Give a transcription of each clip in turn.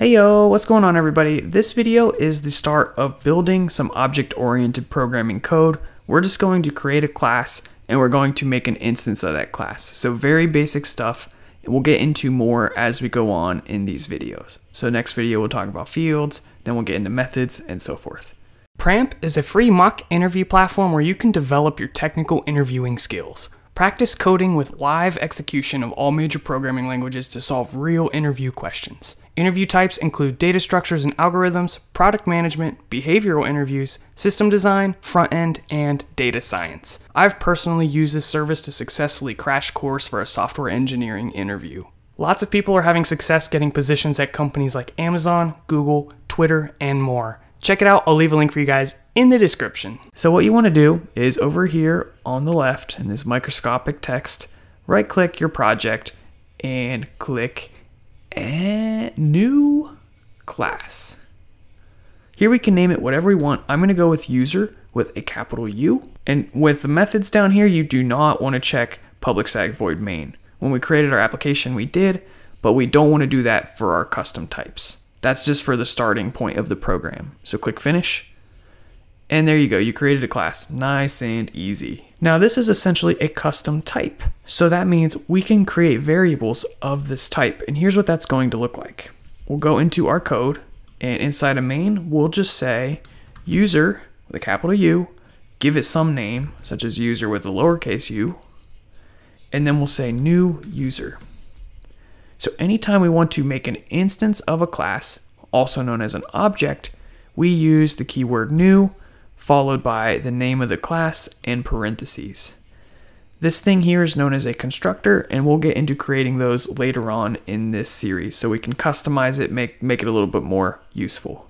Hey yo, what's going on everybody? This video is the start of building some object-oriented programming code. We're just going to create a class and we're going to make an instance of that class. So very basic stuff. We'll get into more as we go on in these videos. So next video we'll talk about fields, then we'll get into methods and so forth. Pramp is a free mock interview platform where you can develop your technical interviewing skills. Practice coding with live execution of all major programming languages to solve real interview questions. Interview types include data structures and algorithms, product management, behavioral interviews, system design, front end, and data science. I've personally used this service to successfully crash course for a software engineering interview. Lots of people are having success getting positions at companies like Amazon, Google, Twitter, and more. Check it out, I'll leave a link for you guys in the description. So what you want to do is over here on the left in this microscopic text, right click your project and click new class. Here we can name it whatever we want. I'm going to go with user with a capital U. And with the methods down here, you do not want to check public static void main. When we created our application, we did, but we don't want to do that for our custom types. That's just for the starting point of the program. So click finish. And there you go. You created a class. Nice and easy. Now this is essentially a custom type. So that means we can create variables of this type. And here's what that's going to look like. We'll go into our code and inside a main, we'll just say user with a capital U, give it some name such as user with a lowercase u, and then we'll say new user. So anytime we want to make an instance of a class, also known as an object, we use the keyword new, followed by the name of the class and parentheses. This thing here is known as a constructor, and we'll get into creating those later on in this series so we can customize it, make it a little bit more useful.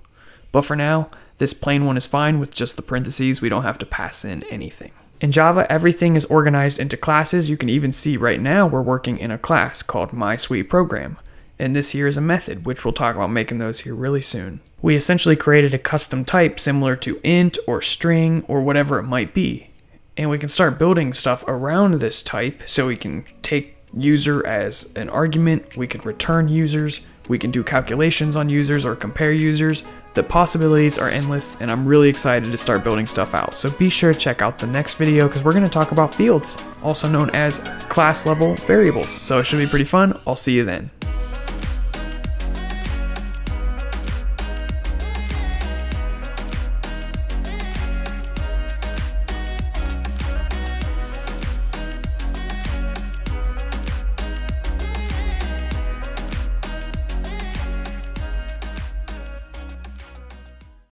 But for now, this plain one is fine with just the parentheses. We don't have to pass in anything. In Java, everything is organized into classes. You can even see right now we're working in a class called MySweetProgram. And this here is a method, which we'll talk about making those here really soon. We essentially created a custom type similar to int or string or whatever it might be. And we can start building stuff around this type. So we can take user as an argument. We can return users. We can do calculations on users or compare users. The possibilities are endless, and I'm really excited to start building stuff out. So be sure to check out the next video because we're going to talk about fields, also known as class level variables. So it should be pretty fun. I'll see you then.